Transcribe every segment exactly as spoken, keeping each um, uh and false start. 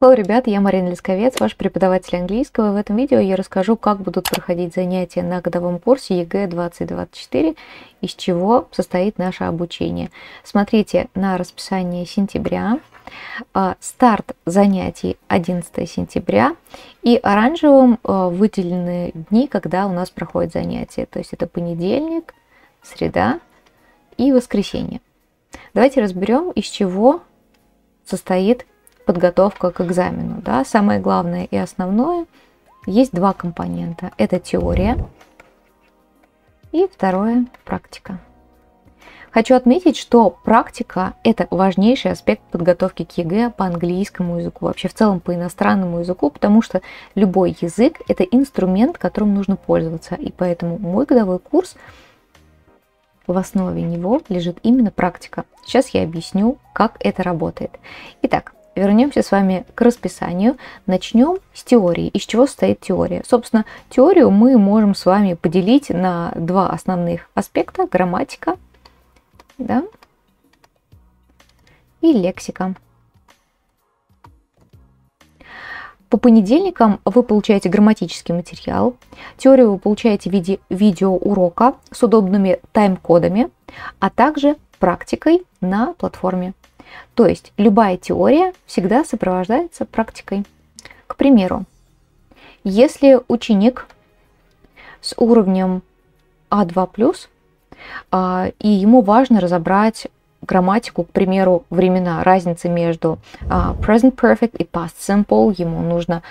Hello, ребята, я Марина Лесковец, ваш преподаватель английского. В этом видео я расскажу, как будут проходить занятия на годовом курсе ЕГЭ двадцать двадцать четыре, из чего состоит наше обучение. Смотрите на расписание сентября. Старт занятий одиннадцатого сентября, и оранжевым выделены дни, когда у нас проходят занятия. То есть это понедельник, среда и воскресенье. Давайте разберем, из чего состоит подготовка к экзамену. Да? Самое главное и основное, есть два компонента. Это теория и второе практика. Хочу отметить, что практика – это важнейший аспект подготовки к ЕГЭ по английскому языку, вообще в целом по иностранному языку, потому что любой язык – это инструмент, которым нужно пользоваться. И поэтому мой годовой курс, в основе него лежит именно практика. Сейчас я объясню, как это работает. Итак, вернемся с вами к расписанию. Начнем с теории. Из чего состоит теория? Собственно, теорию мы можем с вами поделить на два основных аспекта: грамматика, да, и лексика. По понедельникам вы получаете грамматический материал. Теорию вы получаете в виде видеоурока с удобными тайм-кодами, а также практикой на платформе. То есть любая теория всегда сопровождается практикой. К примеру, если ученик с уровнем а два плюс, и ему важно разобрать грамматику, к примеру, времена, разницы между present perfect и past simple, ему нужно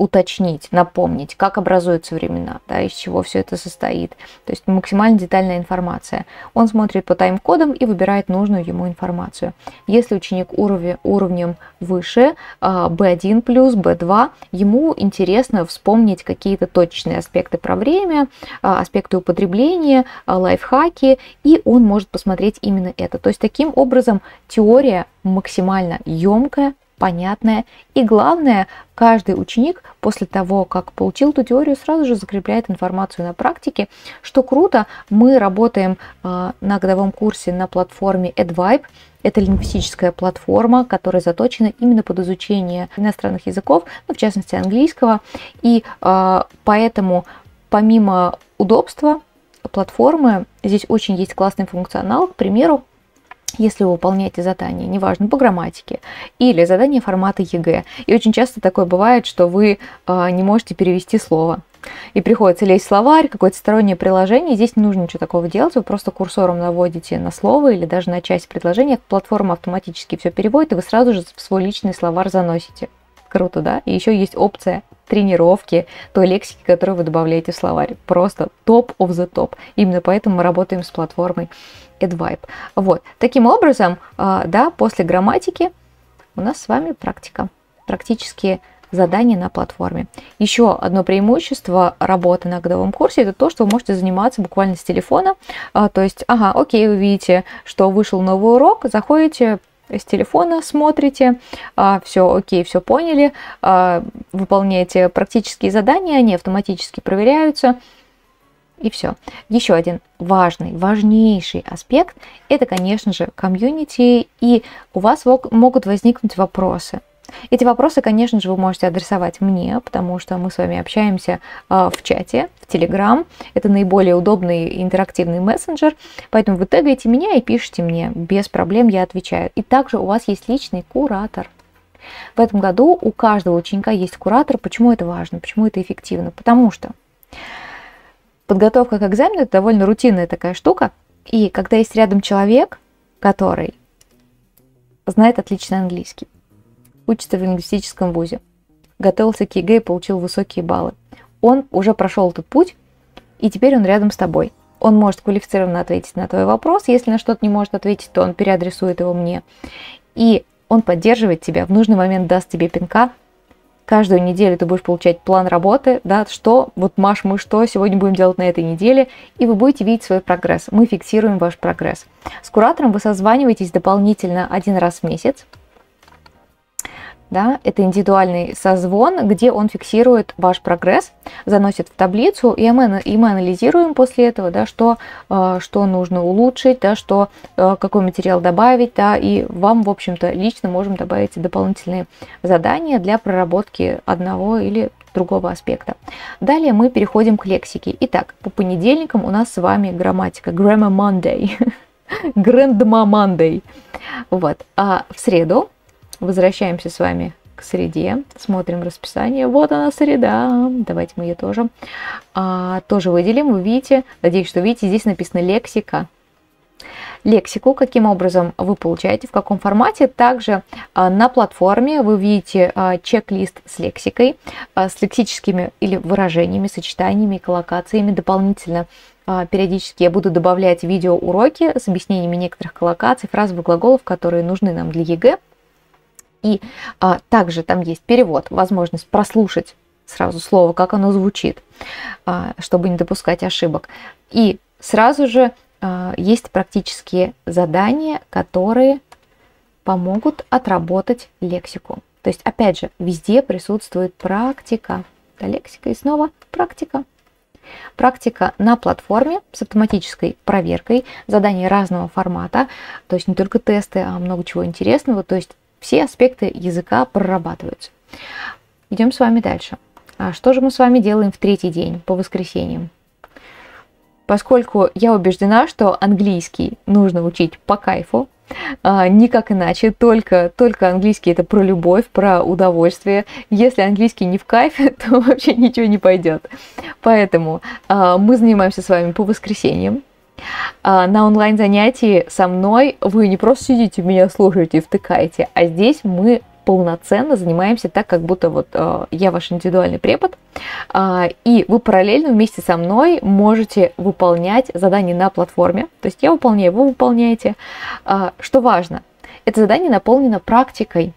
уточнить, напомнить, как образуются времена, да, из чего все это состоит. То есть максимально детальная информация. Он смотрит по тайм-кодам и выбирает нужную ему информацию. Если ученик уровня, уровнем выше, бэ один плюс, бэ два, ему интересно вспомнить какие-то точечные аспекты про время, аспекты употребления, лайфхаки, и он может посмотреть именно это. То есть таким образом теория максимально емкая, понятное. И главное, каждый ученик после того, как получил эту теорию, сразу же закрепляет информацию на практике. Что круто, мы работаем э, на годовом курсе на платформе Edvibe. Это лингвистическая платформа, которая заточена именно под изучение иностранных языков, ну, в частности английского. И э, поэтому помимо удобства платформы, здесь очень есть классный функционал. К примеру, если вы выполняете задания, неважно, по грамматике или задания формата ЕГЭ. И очень часто такое бывает, что вы э, не можете перевести слово. И приходится лезть в словарь, какое-то стороннее приложение. Здесь не нужно ничего такого делать. Вы просто курсором наводите на слово или даже на часть предложения. Платформа автоматически все переводит, и вы сразу же в свой личный словарь заносите. Круто, да? И еще есть опция тренировки той лексики, которую вы добавляете в словарь. Просто топ of the топ. Именно поэтому мы работаем с платформой Edvibe. Вот. Таким образом, да, после грамматики у нас с вами практика. Практические задания на платформе. Еще одно преимущество работы на годовом курсе — это то, что вы можете заниматься буквально с телефона. То есть, ага, окей, вы видите, что вышел новый урок, заходите с телефона, смотрите, все окей, все поняли, выполняете практические задания, они автоматически проверяются, и все. Еще один важный, важнейший аспект – это, конечно же, комьюнити, и у вас могут возникнуть вопросы. Эти вопросы, конечно же, вы можете адресовать мне, потому что мы с вами общаемся в чате, в Telegram. Это наиболее удобный интерактивный мессенджер, поэтому вы тегаете меня и пишите мне. Без проблем я отвечаю. И также у вас есть личный куратор. В этом году у каждого ученика есть куратор. Почему это важно? Почему это эффективно? Потому что подготовка к экзамену – это довольно рутинная такая штука. И когда есть рядом человек, который знает отлично английский, учится в лингвистическом вузе, готовился к ЕГЭ и получил высокие баллы. Он уже прошел этот путь, и теперь он рядом с тобой. Он может квалифицированно ответить на твой вопрос. Если на что-то не может ответить, то он переадресует его мне. И он поддерживает тебя, в нужный момент даст тебе пинка. Каждую неделю ты будешь получать план работы, да, что, вот, Маш, мы что сегодня будем делать на этой неделе, и вы будете видеть свой прогресс. Мы фиксируем ваш прогресс. С куратором вы созваниваетесь дополнительно один раз в месяц. Да, это индивидуальный созвон, где он фиксирует ваш прогресс, заносит в таблицу, и мы, и мы анализируем после этого, да, что, что нужно улучшить, да, что, какой материал добавить, да, и вам, в общем-то, лично можем добавить дополнительные задания для проработки одного или другого аспекта. Далее мы переходим к лексике. Итак, по понедельникам у нас с вами грамматика, Grammar Monday, Grandma Monday. Вот. А в среду возвращаемся с вами к среде, смотрим расписание. Вот она, среда. Давайте мы ее тоже, а, тоже выделим. Вы видите, надеюсь, что видите, здесь написано лексика. Лексику, каким образом вы получаете, в каком формате. Также а, на платформе вы видите а, чек-лист с лексикой, а, с лексическими или выражениями, сочетаниями, коллокациями. Дополнительно а, периодически я буду добавлять видеоуроки с объяснениями некоторых коллокаций, фразовых глаголов, которые нужны нам для ЕГЭ. И а, также там есть перевод, возможность прослушать сразу слово, как оно звучит, а, чтобы не допускать ошибок. И сразу же а, есть практические задания, которые помогут отработать лексику. То есть, опять же, везде присутствует практика. Да, лексика и снова практика. Практика на платформе с автоматической проверкой, задания разного формата, то есть не только тесты, а много чего интересного, то есть все аспекты языка прорабатываются. Идем с вами дальше. А что же мы с вами делаем в третий день, по воскресеньям? Поскольку я убеждена, что английский нужно учить по кайфу, а, никак иначе, только, только английский — это про любовь, про удовольствие. Если английский не в кайфе, то вообще ничего не пойдет. Поэтому а, мы занимаемся с вами по воскресеньям. На онлайн-занятии со мной вы не просто сидите, меня слушаете и втыкаете, а здесь мы полноценно занимаемся так, как будто вот э, я ваш индивидуальный препод, э, и вы параллельно вместе со мной можете выполнять задания на платформе. То есть я выполняю, вы выполняете. Э, что важно, это задание наполнено практикой.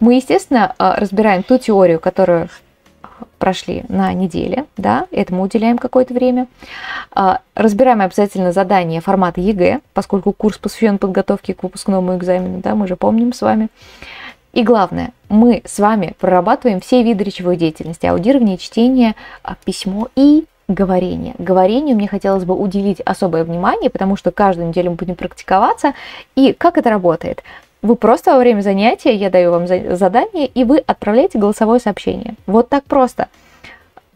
Мы, естественно, э, разбираем ту теорию, которую прошли на неделе, да, этому уделяем какое-то время. Разбираем обязательно задание формата ЕГЭ, поскольку курс посвящен подготовке к выпускному экзамену, да, мы же помним с вами. И главное, мы с вами прорабатываем все виды речевой деятельности: аудирование, чтение, письмо и говорение. Говорению мне хотелось бы уделить особое внимание, потому что каждую неделю мы будем практиковаться. И как это работает? Вы просто во время занятия, я даю вам задание, и вы отправляете голосовое сообщение. Вот так просто.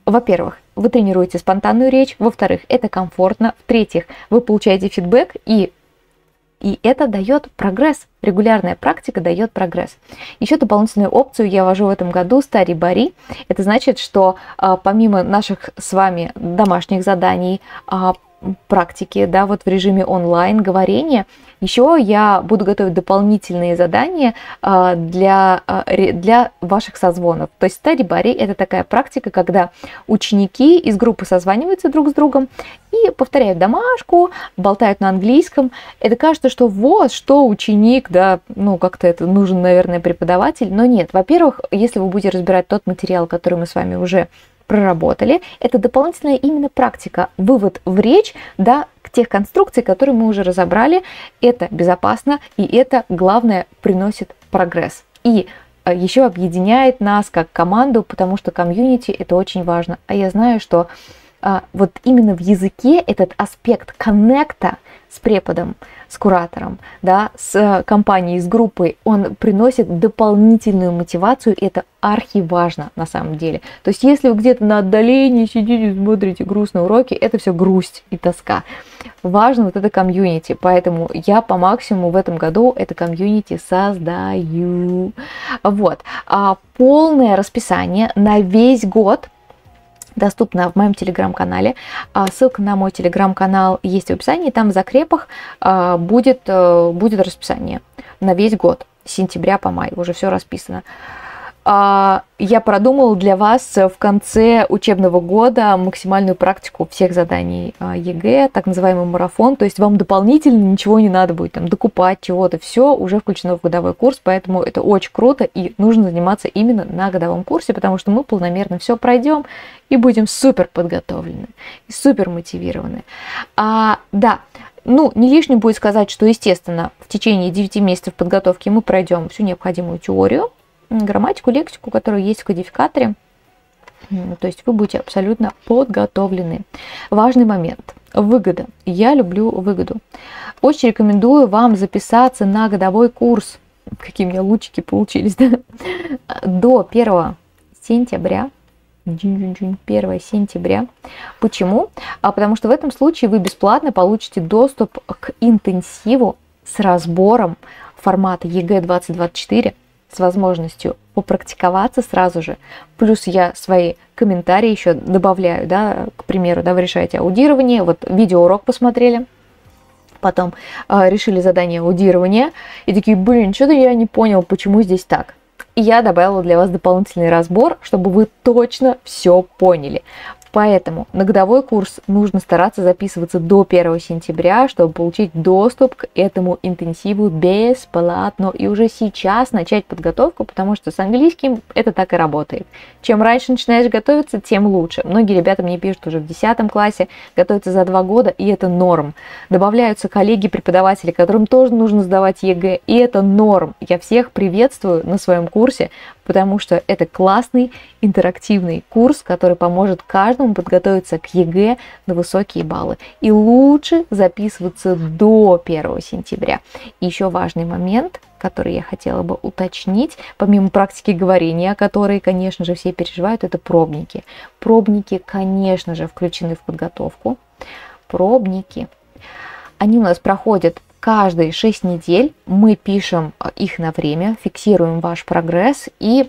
Во-первых, вы тренируете спонтанную речь. Во-вторых, это комфортно. В-третьих, вы получаете фидбэк, и, и это дает прогресс. Регулярная практика дает прогресс. Еще дополнительную опцию я ввожу в этом году — Стари-Бари. Это значит, что а, помимо наших с вами домашних заданий, а, практики, да, вот в режиме онлайн говорения, еще я буду готовить дополнительные задания для, для ваших созвонов. То есть Study-Buddy — это такая практика, когда ученики из группы созваниваются друг с другом и повторяют домашку, болтают на английском. Это кажется, что вот, что ученик, да, ну как-то это нужен, наверное, преподаватель, но нет. Во-первых, если вы будете разбирать тот материал, который мы с вами уже проработали, это дополнительная именно практика, вывод в речь, да, к тех конструкций, которые мы уже разобрали. Это безопасно, и это, главное, приносит прогресс. И еще объединяет нас как команду, потому что комьюнити — это очень важно. А я знаю, что а, вот именно в языке этот аспект коннекта с преподом, с куратором, да, с компанией, с группой, он приносит дополнительную мотивацию, и это архиважно на самом деле. То есть если вы где-то на отдалении сидите, смотрите грустные уроки, это все грусть и тоска. Важно вот это комьюнити, поэтому я по максимуму в этом году это комьюнити создаю. Вот. А полное расписание на весь год доступна в моем телеграм-канале. Ссылка на мой телеграм-канал есть в описании. Там в закрепах будет, будет расписание на весь год, с сентября по май. Уже все расписано. Я продумала для вас в конце учебного года максимальную практику всех заданий ЕГЭ, так называемый марафон. То есть вам дополнительно ничего не надо будет там докупать чего-то. Все уже включено в годовой курс, поэтому это очень круто, и нужно заниматься именно на годовом курсе, потому что мы планомерно все пройдем и будем супер подготовлены, супер мотивированы. А, да. Ну, не лишним будет сказать, что, естественно, в течение девяти месяцев подготовки мы пройдем всю необходимую теорию. грамматику, лексику, которая есть в кодификаторе. То есть вы будете абсолютно подготовлены. Важный момент. Выгода. Я люблю выгоду. Очень рекомендую вам записаться на годовой курс. Какие у меня лучики получились, да? До первого сентября. первого сентября. Почему? А потому что в этом случае вы бесплатно получите доступ к интенсиву с разбором формата ЕГЭ две тысячи двадцать четыре с возможностью попрактиковаться сразу же. Плюс я свои комментарии еще добавляю, да, к примеру, да, вы решаете аудирование, вот видеоурок посмотрели, потом э, решили задание аудирования, и такие, блин, что-то я не понял, почему здесь так. И я добавила для вас дополнительный разбор, чтобы вы точно все поняли. Поэтому на годовой курс нужно стараться записываться до первого сентября, чтобы получить доступ к этому интенсиву бесплатно и уже сейчас начать подготовку, потому что с английским это так и работает. Чем раньше начинаешь готовиться, тем лучше. Многие ребята мне пишут уже в десятом классе, готовятся за два года, и это норм. Добавляются коллеги-преподаватели, которым тоже нужно сдавать ЕГЭ, и это норм. Я всех приветствую на своем курсе, потому что это классный интерактивный курс, который поможет каждому подготовиться к ЕГЭ на высокие баллы. И лучше записываться до первого сентября. И еще важный момент, который я хотела бы уточнить, помимо практики говорения, о которой, конечно же, все переживают, это пробники. Пробники, конечно же, включены в подготовку. Пробники. Они у нас проходят каждые шесть недель, мы пишем их на время, фиксируем ваш прогресс и,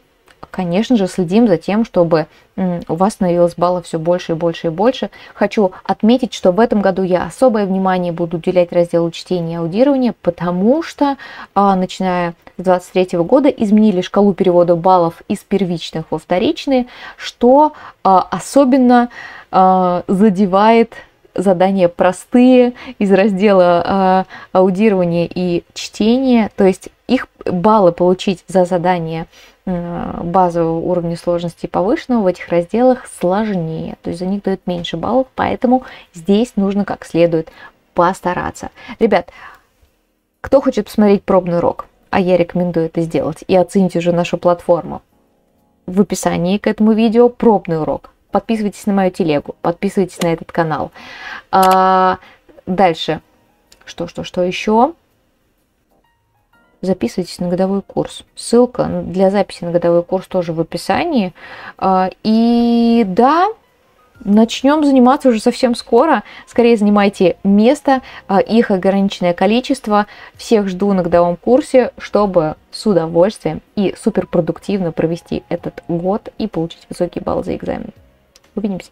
конечно же, следим за тем, чтобы у вас становилось баллов все больше и больше и больше. Хочу отметить, что в этом году я особое внимание буду уделять разделу чтения и аудирования, потому что, начиная с две тысячи двадцать третьего года, изменили шкалу перевода баллов из первичных во вторичные, что особенно задевает задания простые из раздела э, аудирования и чтения, то есть их баллы получить за задания э, базового уровня сложности и повышенного в этих разделах сложнее, то есть за них дают меньше баллов, поэтому здесь нужно как следует постараться. Ребят, кто хочет посмотреть пробный урок, а я рекомендую это сделать и оценить уже нашу платформу, в описании к этому видео пробный урок. Подписывайтесь на мою телегу, подписывайтесь на этот канал. А дальше, что, что, что еще? Записывайтесь на годовой курс. Ссылка для записи на годовой курс тоже в описании. И да, начнем заниматься уже совсем скоро. Скорее занимайте место, их ограниченное количество. Всех жду на годовом курсе, чтобы с удовольствием и суперпродуктивно провести этот год и получить высокие баллы за экзамен. Увидимся.